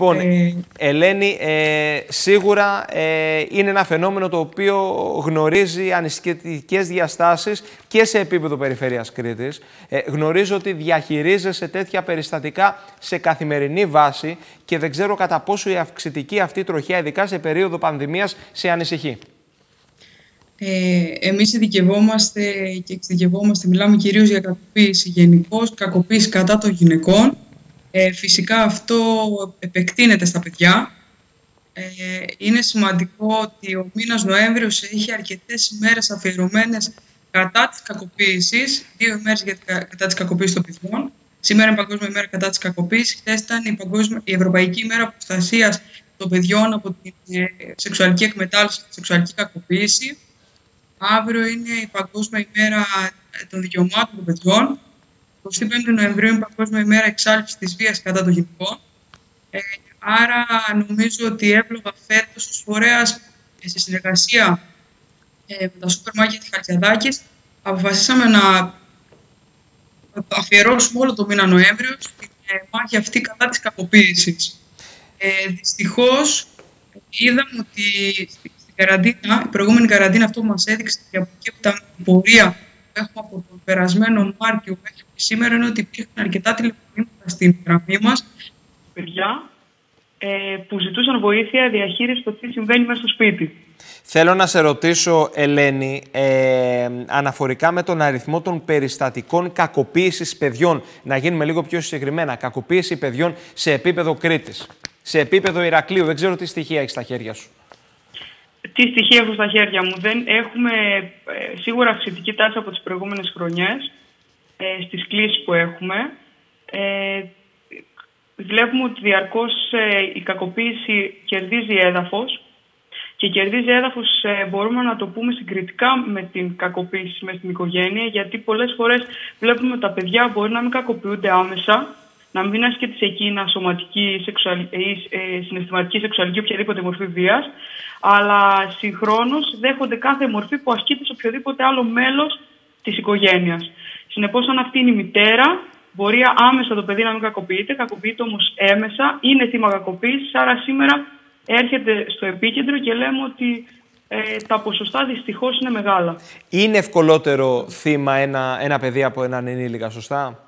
Λοιπόν, Ελένη, σίγουρα είναι ένα φαινόμενο το οποίο γνωρίζει ανησυχητικές διαστάσεις και σε επίπεδο περιφέρειας Κρήτης. Γνωρίζω ότι διαχειρίζεσαι τέτοια περιστατικά σε καθημερινή βάση και δεν ξέρω κατά πόσο η αυξητική αυτή τροχιά, ειδικά σε περίοδο πανδημίας, σε ανησυχεί. Εμείς ειδικευόμαστε και εξειδικευόμαστε, μιλάμε κυρίως για κακοποίηση γενικώς, κακοποίηση κατά των γυναικών. Φυσικά αυτό επεκτείνεται στα παιδιά. Είναι σημαντικό ότι ο μήνας Νοέμβριος έχει αρκετές ημέρες αφιερωμένες κατά της κακοποίησης, 2 ημέρες κατά της κακοποίησης των παιδιών. Σήμερα είναι η Παγκόσμια ημέρα κατά της κακοποίησης. Χθες ήταν η Ευρωπαϊκή ημέρα προστασίας των παιδιών από την σεξουαλική εκμετάλλευση και τη σεξουαλική κακοποίηση. Αύριο είναι η Παγκόσμια ημέρα των δικαιωμάτων των παιδιών. 25 Νοεμβρίου είναι η Παγκόσμια ημέρα εξάλληψης της βίας κατά των γυναικών. Άρα νομίζω ότι εύλογα φέτος ως φορέας σε συνεργασία με τα σούπερ μάρκετ της Χαλκιαδάκης αποφασίσαμε να αφιερώσουμε όλο το μήνα Νοέμβριο στην μάχη αυτή κατά της κακοποίησης. Δυστυχώς είδαμε ότι στην καραντίνα, η προηγούμενη καραντίνα, αυτό που μας έδειξε και από τα πορεία έχουμε από τον περασμένο Μάρτιο μέχρι και σήμερα είναι ότι υπήρχαν αρκετά τηλεφωνήματα στην γραμμή μας παιδιά που ζητούσαν βοήθεια διαχείριση το τι συμβαίνει μέσα στο σπίτι. Θέλω να σε ρωτήσω, Ελένη, αναφορικά με τον αριθμό των περιστατικών κακοποίησης παιδιών, να γίνουμε λίγο πιο συγκεκριμένα, κακοποίηση παιδιών σε επίπεδο Κρήτης, σε επίπεδο Ηρακλείου, δεν ξέρω τι στοιχεία έχεις στα χέρια σου. Τι στοιχεία έχω στα χέρια μου. Δεν έχουμε σίγουρα αυξητική τάση από τις προηγούμενες χρονιές στις κλήσεις που έχουμε. Βλέπουμε ότι διαρκώς η κακοποίηση κερδίζει έδαφος και κερδίζει έδαφος μπορούμε να το πούμε συγκριτικά με την κακοποίηση μέσα στην οικογένεια, γιατί πολλές φορές βλέπουμε ότι τα παιδιά μπορεί να μην κακοποιούνται άμεσα, να μην ασκείται σε εκείνα σωματική ή συναισθηματική σεξουαλική οποιαδήποτε μορφή βίας, αλλά συγχρόνως δέχονται κάθε μορφή που ασκείται σε οποιοδήποτε άλλο μέλος της οικογένειας. Συνεπώς, αν αυτή είναι η μητέρα, μπορεί άμεσα το παιδί να μην κακοποιείται, κακοποιείται όμως έμεσα, είναι θύμα κακοποίησης, άρα σήμερα έρχεται στο επίκεντρο και λέμε ότι τα ποσοστά δυστυχώς είναι μεγάλα. Είναι ευκολότερο θύμα ένα παιδί από έναν ενήλικα, σωστά?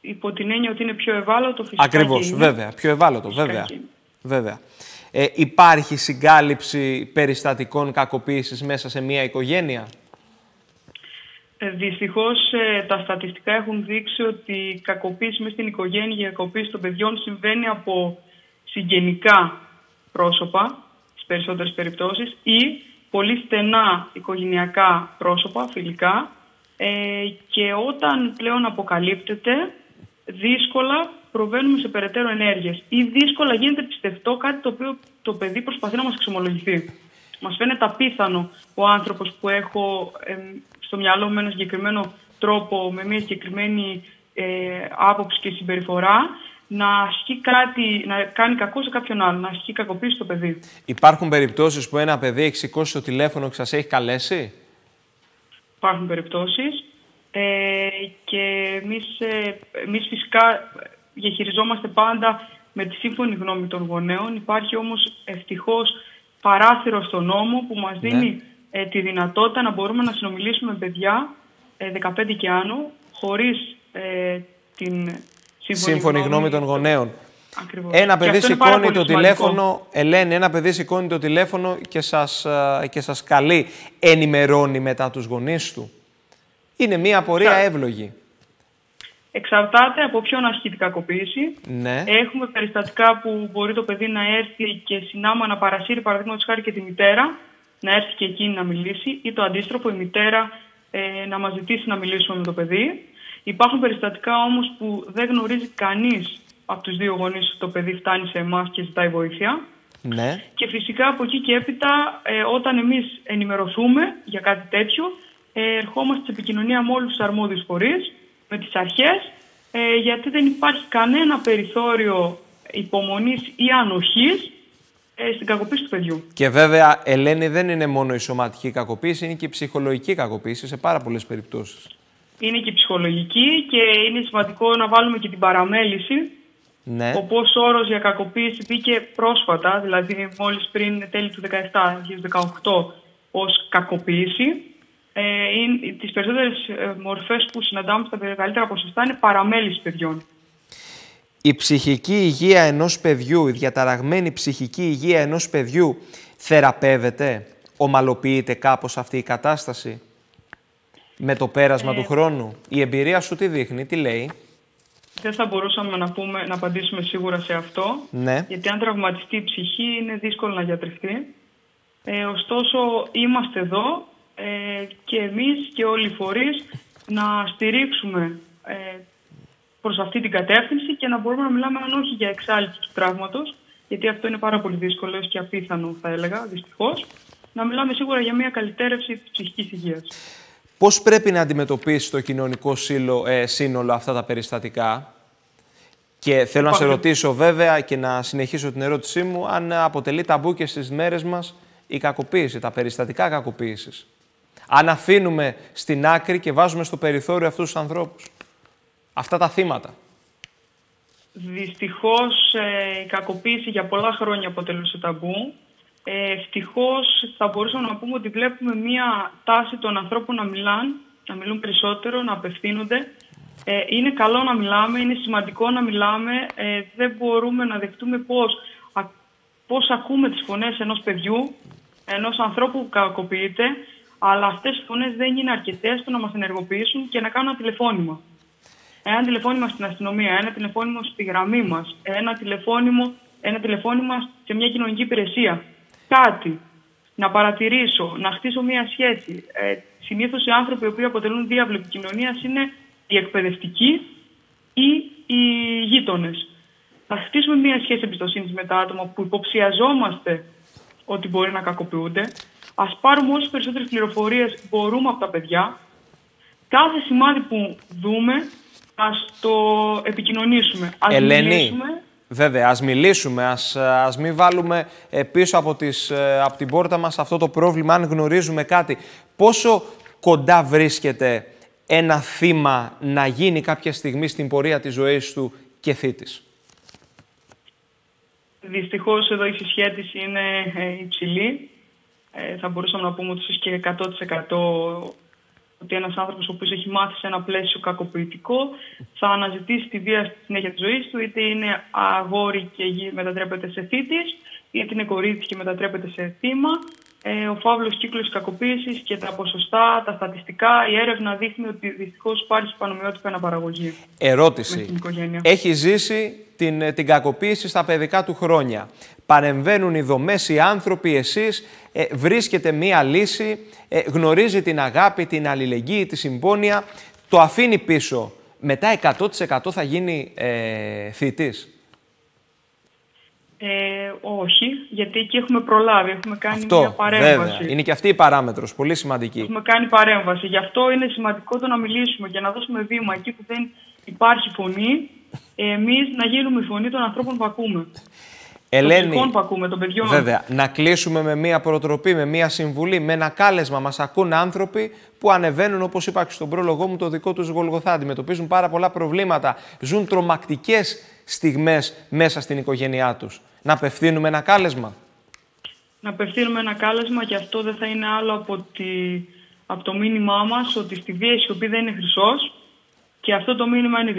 Υπό την έννοια ότι είναι πιο ευάλωτο φυσικά. Ακριβώς, βέβαια. Πιο ευάλωτο, βέβαια. Υπάρχει συγκάλυψη περιστατικών κακοποίησης μέσα σε μια οικογένεια? Δυστυχώς τα στατιστικά έχουν δείξει ότι η κακοποίηση μέσα στην οικογένεια και η κακοποίηση των παιδιών συμβαίνει από συγγενικά πρόσωπα στις περισσότερες περιπτώσεις ή πολύ στενά οικογενειακά πρόσωπα, φιλικά. Και όταν πλέον αποκαλύπτεται, δύσκολα προβαίνουμε σε περαιτέρω ενέργειες ή δύσκολα γίνεται πιστευτό κάτι το οποίο το παιδί προσπαθεί να μας εξομολογηθεί. Μας φαίνεται απίθανο ο άνθρωπος που έχω στο μυαλό με έναν συγκεκριμένο τρόπο, με μια συγκεκριμένη άποψη και συμπεριφορά, να κάνει κακό σε κάποιον άλλον, να ασκεί κακοποίηση στο παιδί. Υπάρχουν περιπτώσεις που ένα παιδί έχει σηκώσει το τηλέφωνο και σας έχει καλέσει? Υπάρχουν περιπτώσεις και εμείς φυσικά διαχειριζόμαστε πάντα με τη σύμφωνη γνώμη των γονέων. Υπάρχει όμως ευτυχώς παράθυρο στον νόμο που μας δίνει τη δυνατότητα να μπορούμε να συνομιλήσουμε με παιδιά 15 και άνω χωρίς την σύμφωνη γνώμη των γονέων. Ακριβώς. Ένα παιδί σηκώνει το τηλέφωνο, Ελένη, ένα παιδί σηκώνει το τηλέφωνο και σας καλεί, ενημερώνει μετά τους γονείς του? Είναι μια πορεία εύλογη. Εξαρτάται από ποιον ασκεί την κακοποίηση. Ναι. Έχουμε περιστατικά που μπορεί το παιδί να έρθει και συνάμα να παρασύρει, παραδείγματος χάρη, και τη μητέρα, να έρθει και εκείνη να μιλήσει, ή το αντίστροφο, η μητέρα να μας ζητήσει να μιλήσουμε με το παιδί. Υπάρχουν περιστατικά όμως που δεν γνωρίζει κανείς από τους δύο γονείς το παιδί φτάνει σε εμάς και ζητάει βοήθεια. Ναι. Και φυσικά από εκεί και έπειτα, όταν εμείς ενημερωθούμε για κάτι τέτοιο, ερχόμαστε σε επικοινωνία με όλους τους αρμόδιους φορείς, με τις αρχές, γιατί δεν υπάρχει κανένα περιθώριο υπομονής ή ανοχής στην κακοποίηση του παιδιού. Και βέβαια, Ελένη, δεν είναι μόνο η σωματική κακοποίηση, είναι και η ψυχολογική κακοποίηση σε πάρα πολλές περιπτώσεις. Είναι και η ψυχολογική και είναι σημαντικό να βάλουμε και την παραμέληση. Ναι. Ο πώς όρος για κακοποίηση μπήκε πρόσφατα, δηλαδή μόλις πριν τέλη του 2017-2018, ως κακοποίηση. Τις περισσότερες μορφές που συναντάμε στα μεγαλύτερα ποσοστά είναι παραμέληση παιδιών. Η ψυχική υγεία ενός παιδιού, η διαταραγμένη ψυχική υγεία ενός παιδιού θεραπεύεται, ομαλοποιείται κάπως αυτή η κατάσταση με το πέρασμα του χρόνου? Η εμπειρία σου τι δείχνει, τι λέει? Δεν θα μπορούσαμε να απαντήσουμε σίγουρα σε αυτό, ναι. Γιατί αν τραυματιστεί η ψυχή είναι δύσκολο να γιατρευτεί. Ωστόσο είμαστε εδώ και εμείς και όλοι οι φορείς να στηρίξουμε προς αυτή την κατεύθυνση και να μπορούμε να μιλάμε αν όχι για εξάλειψη του τραύματος, γιατί αυτό είναι πάρα πολύ δύσκολο και απίθανο θα έλεγα, δυστυχώς, να μιλάμε σίγουρα για μια καλυτέρευση της ψυχικής υγείας. Πώς πρέπει να αντιμετωπίσει το κοινωνικό σύνολο αυτά τα περιστατικά? Και θέλω να σε ρωτήσω βέβαια και να συνεχίσω την ερώτησή μου αν αποτελεί ταμπού και στις μέρες μας η κακοποίηση, τα περιστατικά κακοποίησης. Αν αφήνουμε στην άκρη και βάζουμε στο περιθώριο αυτούς τους ανθρώπους, αυτά τα θύματα. Δυστυχώς η κακοποίηση για πολλά χρόνια αποτελούσε ταμπού. Ευτυχώς θα μπορούσαμε να πούμε ότι βλέπουμε μία τάση των ανθρώπων να μιλούν περισσότερο, να απευθύνονται. Είναι καλό να μιλάμε, είναι σημαντικό να μιλάμε. Δεν μπορούμε να δεχτούμε πώς ακούμε τις φωνές ενός παιδιού, ενός ανθρώπου που κακοποιείται, αλλά αυτές οι φωνές δεν είναι αρκετές στο να μας ενεργοποιήσουν και να κάνουν ένα τηλεφώνημα. Ένα τηλεφώνημα στην αστυνομία, ένα τηλεφώνημα στη γραμμή μας, ένα τηλεφώνημα σε μια κοινωνική υπηρεσία. Κάτι, να παρατηρήσω, να χτίσω μια σχέση. Συνήθως οι άνθρωποι που αποτελούν διάβλο επικοινωνίας είναι οι εκπαιδευτικοί ή οι γείτονες. Να χτίσουμε μια σχέση εμπιστοσύνης με τα άτομα που υποψιαζόμαστε ότι μπορεί να κακοποιούνται. Ας πάρουμε όσες περισσότερες πληροφορίες μπορούμε από τα παιδιά. Κάθε σημάδι που δούμε, ας το επικοινωνήσουμε. Ας μιλήσουμε. Βέβαια, ας μιλήσουμε, ας μην βάλουμε πίσω από την πόρτα μας αυτό το πρόβλημα, αν γνωρίζουμε κάτι. Πόσο κοντά βρίσκεται ένα θύμα να γίνει κάποια στιγμή στην πορεία της ζωής του και θύτης? Δυστυχώς εδώ η συσχέτιση είναι υψηλή. Θα μπορούσαμε να πούμε ότι ίσως και 100% ότι ένας άνθρωπος ο οποίος έχει μάθει σε ένα πλαίσιο κακοποιητικό θα αναζητήσει τη βία στη συνέχεια της ζωής του, είτε είναι αγόρι και μετατρέπεται σε θύτης, είτε είναι κορίτσι και μετατρέπεται σε θύμα. Ο φαύλος κύκλος κακοποίησης και τα ποσοστά, τα στατιστικά, η έρευνα δείχνει ότι δυστυχώς υπάρχει πανομοιότυπη αναπαραγωγή. Ερώτηση. Έχει ζήσει την κακοποίηση στα παιδικά του χρόνια. Παρεμβαίνουν οι δομές, οι άνθρωποι, εσείς, βρίσκεται μία λύση, γνωρίζει την αγάπη, την αλληλεγγύη, τη συμπόνια, το αφήνει πίσω. Μετά 100% θα γίνει θητής. Όχι, γιατί εκεί έχουμε προλάβει, έχουμε κάνει μια παρέμβαση. Βέβαια. Είναι και αυτή η παράμετρος, πολύ σημαντική. Έχουμε κάνει παρέμβαση, γι' αυτό είναι σημαντικό το να μιλήσουμε και να δώσουμε βήμα εκεί που δεν υπάρχει φωνή, εμείς να γίνουμε η φωνή των ανθρώπων που ακούμε. Ελένη, που ακούμε, των παιδιών. Βέβαια, να κλείσουμε με μια προτροπή, με μια συμβουλή, με ένα κάλεσμα. Μας ακούν άνθρωποι που ανεβαίνουν, όπως είπα και στον πρόλογό μου, το δικό τους Γολγοθά. Αντιμετωπίζουν πάρα πολλά προβλήματα, ζουν τρομακτικές στιγμές μέσα στην οικογένειά τους. Να απευθύνουμε ένα κάλεσμα. Να απευθύνουμε ένα κάλεσμα και αυτό δεν θα είναι άλλο από το μήνυμά μας ότι στη βία η σιωπή δεν είναι χρυσός. Και αυτό το μήνυμα είναι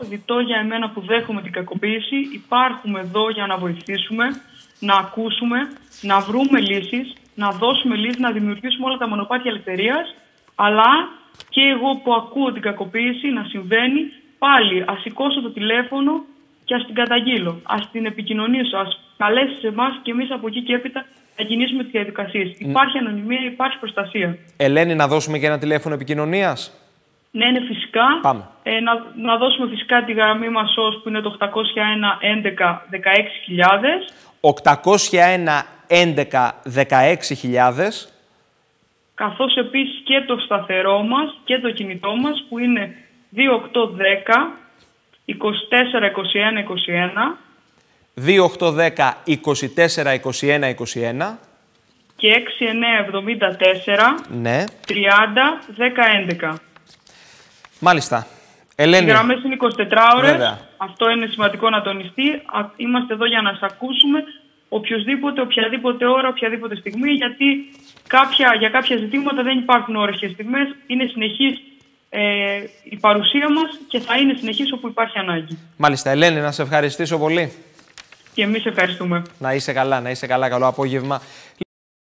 διτό για εμένα που δέχομαι την κακοποίηση. Υπάρχουμε εδώ για να βοηθήσουμε, να ακούσουμε, να βρούμε λύσεις, να δώσουμε λύσεις, να δημιουργήσουμε όλα τα μονοπάτια ελευθερίας. Αλλά και εγώ που ακούω την κακοποίηση να συμβαίνει, πάλι ας σηκώσω το τηλέφωνο και ας την καταγγείλω. Ας την επικοινωνήσω, ας καλέσει σε εμάς και εμείς από εκεί και έπειτα να κινήσουμε τις διαδικασίες. Υπάρχει ανωνυμία, υπάρχει προστασία. Ελένη, να δώσουμε και ένα τηλέφωνο επικοινωνίας. Ναι, είναι φυσικά. Να δώσουμε φυσικά τη γραμμή μας που είναι το 801-11-16.000. Καθώς επίσης και το σταθερό μας και το κινητό μας που είναι 2810-24-21-21 και 6974 30-10-11. Μάλιστα. Ελένη. Οι γραμμές είναι 24 ώρες. Βέβαια. Αυτό είναι σημαντικό να τονιστεί. Είμαστε εδώ για να σας ακούσουμε οποιοδήποτε, οποιαδήποτε ώρα, οποιαδήποτε στιγμή, γιατί για κάποια ζητήματα δεν υπάρχουν ώρες και στιγμές. Είναι συνεχής η παρουσία μας και θα είναι συνεχής όπου υπάρχει ανάγκη. Μάλιστα. Ελένη, να σε ευχαριστήσω πολύ. Και εμείς ευχαριστούμε. Να είσαι καλά, καλό απόγευμα.